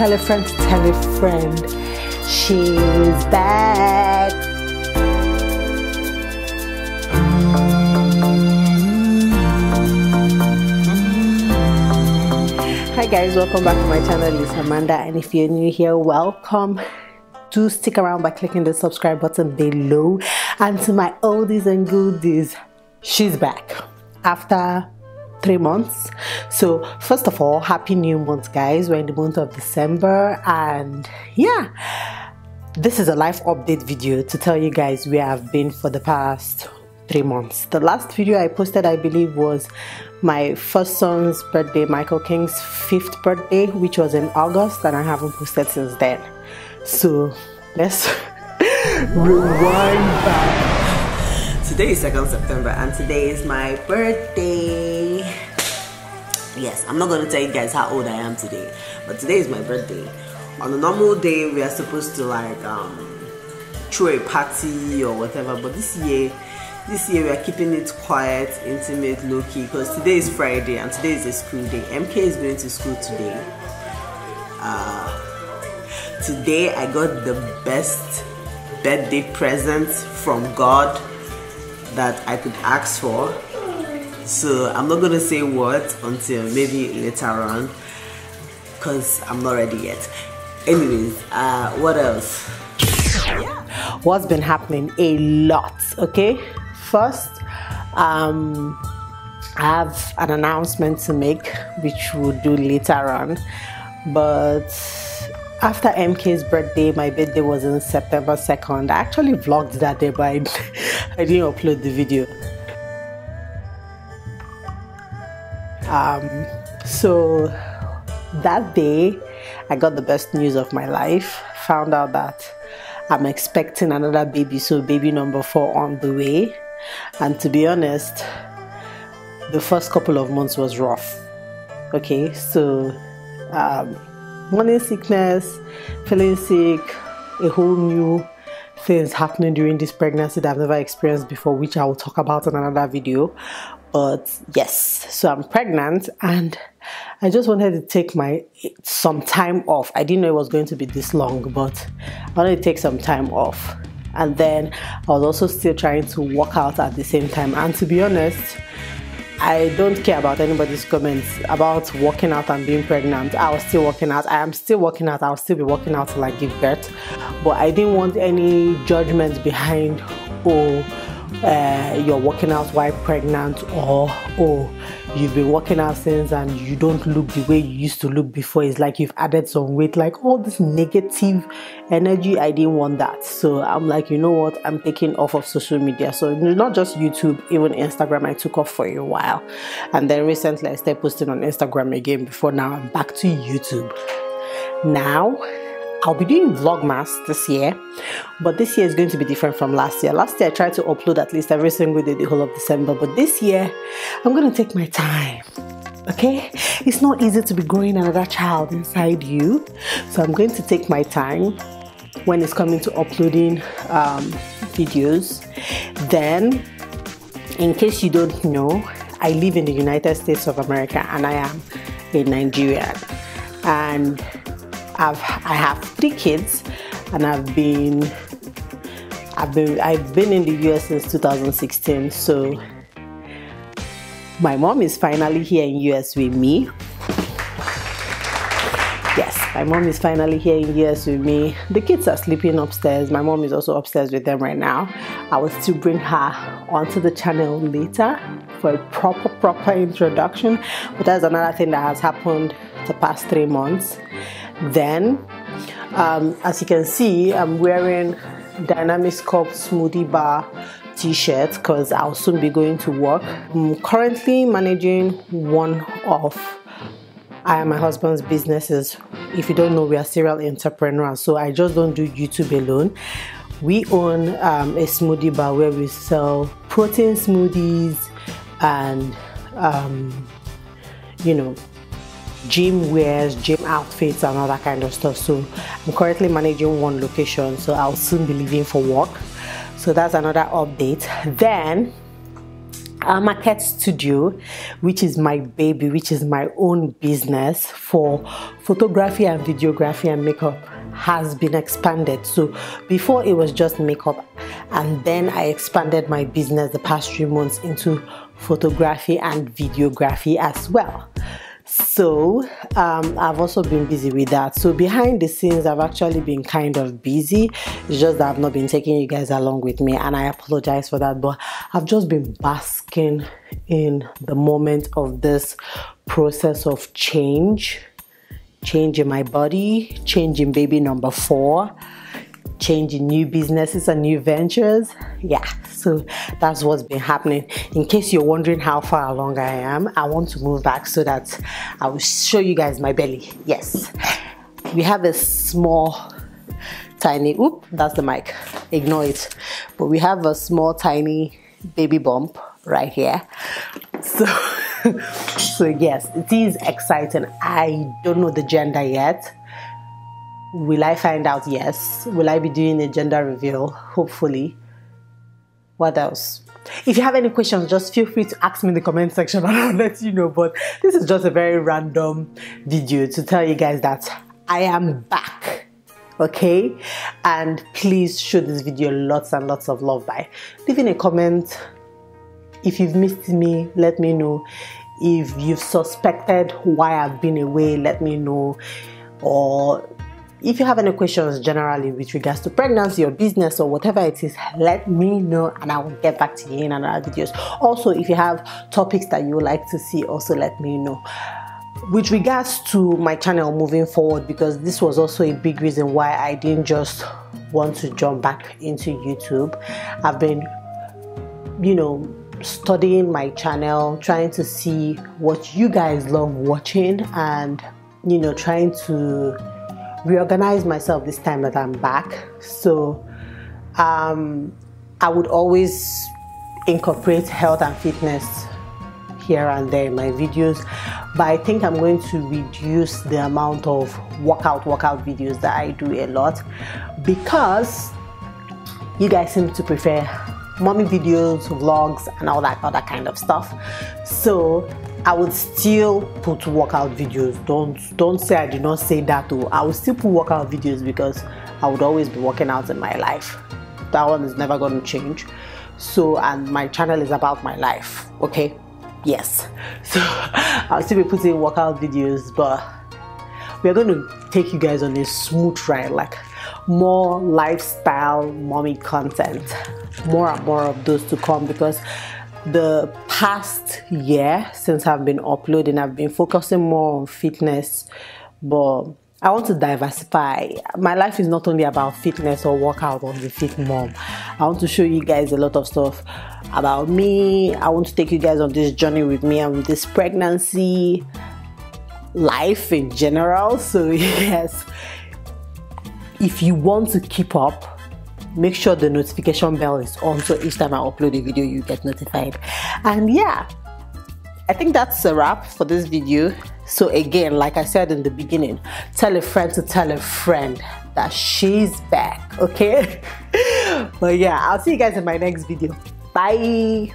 tell a friend to tell a friend. She's back. Hi guys, welcome back to my channel. It's Amanda, and if you're new here, welcome. Do stick around by clicking the subscribe button below. And to my oldies and goodies, she's back after 3 months. So first of all, happy new month guys. We're in the month of December, and yeah, this is a life update video to tell you guys where I've been for the past 3 months. The last video I posted, I believe, was my first son's birthday, Michael King's 5th birthday, which was in August, and I haven't posted since then. So let's rewind back. Today is 2nd September and today is my birthday. Yes, I'm not going to tell you guys how old I am today, but today is my birthday. On a normal day, we are supposed to like throw a party or whatever, but this year we are keeping it quiet, intimate, low-key, because today is Friday and today is a school day. MK is going to school today. Today I got the best birthday present from God that I could ask for, so I'm not gonna say what until maybe later on because I'm not ready yet. Anyways, what else? What's been happening? A lot. Okay, first, I have an announcement to make which we'll do later on, but after MK's birthday, my birthday was on September 2nd. I actually vlogged that day, but I didn't upload the video. So that day, I got the best news of my life. Found out that I'm expecting another baby, so baby number 4 on the way. And to be honest, the first couple of months was rough. Okay, so morning sickness, feeling sick, a whole new things happening during this pregnancy that I've never experienced before, which I will talk about in another video. But yes, so I'm pregnant and I just wanted to take some time off. I didn't know it was going to be this long, but I wanted to take some time off. And then I was also still trying to work out at the same time. And to be honest, I don't care about anybody's comments about working out and being pregnant. I was still working out. I am still working out. I'll still be working out till I give birth. But I didn't want any judgment behind, oh, you're working out while pregnant, or oh, you've been working out since and you don't look the way you used to look before. It's like you've added some weight, like all this negative energy. I didn't want that. So I'm like, you know what, I'm taking off of social media. So not just YouTube, even Instagram I took off for a while, and then recently I started posting on Instagram again before now I'm back to YouTube. Now I'll be doing Vlogmas this year, but this year is going to be different from last year. Last year I tried to upload at least every single day the whole of December, but this year I'm going to take my time. Okay, it's not easy to be growing another child inside you, so I'm going to take my time when it's coming to uploading videos. Then, in case you don't know, I live in the United States of America and I am a Nigerian, and I have 3 kids, and I've been in the US since 2016. So my mom is finally here in US with me. Yes, my mom is finally here in US with me. The kids are sleeping upstairs. My mom is also upstairs with them right now. I will still bring her onto the channel later for a proper introduction. But that's another thing that has happened the past 3 months. Then as you can see, I'm wearing Dynamic Sculpt smoothie bar t-shirt because I'll soon be going to work. I'm currently managing one of I and my husband's businesses. If you don't know, we are serial entrepreneurs, so I just don't do YouTube alone. We own a smoothie bar where we sell protein smoothies and you know, gym wears, gym outfits and all that kind of stuff. So I'm currently managing one location, so I'll soon be leaving for work. So that's another update. Then Amaket Studio, which is my baby, which is my own business for photography and videography and makeup, has been expanded. So before it was just makeup, and then I expanded my business the past 3 months into photography and videography as well. So I've also been busy with that. So behind the scenes, I've actually been kind of busy. It's just that I've not been taking you guys along with me, and I apologize for that, but I've just been basking in the moment of this process of change in my body, change in baby number 4, change in new businesses and new ventures. Yeah, so that's what's been happening. In case you're wondering how far along I am, I want to move back so that I will show you guys my belly. Yes, we have a small tiny, oop, that's the mic, ignore it, but we have a small tiny baby bump right here. So so yes, it is exciting. I don't know the gender yet. Will I find out? Yes. Will I be doing a gender reveal? Hopefully. What else? If you have any questions, just feel free to ask me in the comment section and I'll let you know. But this is just a very random video to tell you guys that I am back. Okay? And please show this video lots and lots of love by leaving a comment. If you've missed me, let me know. If you've suspected why I've been away, let me know. Or if you have any questions generally with regards to pregnancy or business or whatever it is, let me know and I will get back to you in another videos. Also, if you have topics that you would like to see, also let me know. With regards to my channel moving forward, because this was also a big reason why I didn't just want to jump back into YouTube. I've been, you know, studying my channel, trying to see what you guys love watching, and, you know, trying to reorganize myself this time that I'm back. So I would always incorporate health and fitness here and there in my videos, but I think I'm going to reduce the amount of workout videos that I do a lot, because you guys seem to prefer mommy videos, vlogs and all that other kind of stuff. So I would still put workout videos. Don't say I did not say that though. I would still put workout videos because I would always be working out in my life. That one is never going to change. So, and my channel is about my life. Okay? Yes. So I'll still be putting workout videos, but we are going to take you guys on a smooth ride, like more lifestyle mommy content, more and more of those to come, because the past year since I've been uploading, I've been focusing more on fitness, but I want to diversify. My life is not only about fitness or workout on the fit mom. I want to show you guys a lot of stuff about me. I want to take you guys on this journey with me and with this pregnancy life in general. So yes, if you want to keep up, make sure the notification bell is on, so each time I upload a video you get notified. And yeah, I think that's a wrap for this video. So again, like I said in the beginning, tell a friend to tell a friend that she's back. Okay? But yeah, I'll see you guys in my next video. Bye.